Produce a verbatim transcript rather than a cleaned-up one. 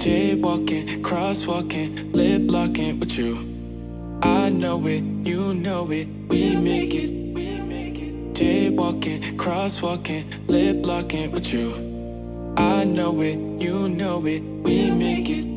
Jaywalking, crosswalking, lip locking with you. I know it, you know it, we make it. Jaywalking, crosswalking, lip locking with you. I know it, you know it, we make it.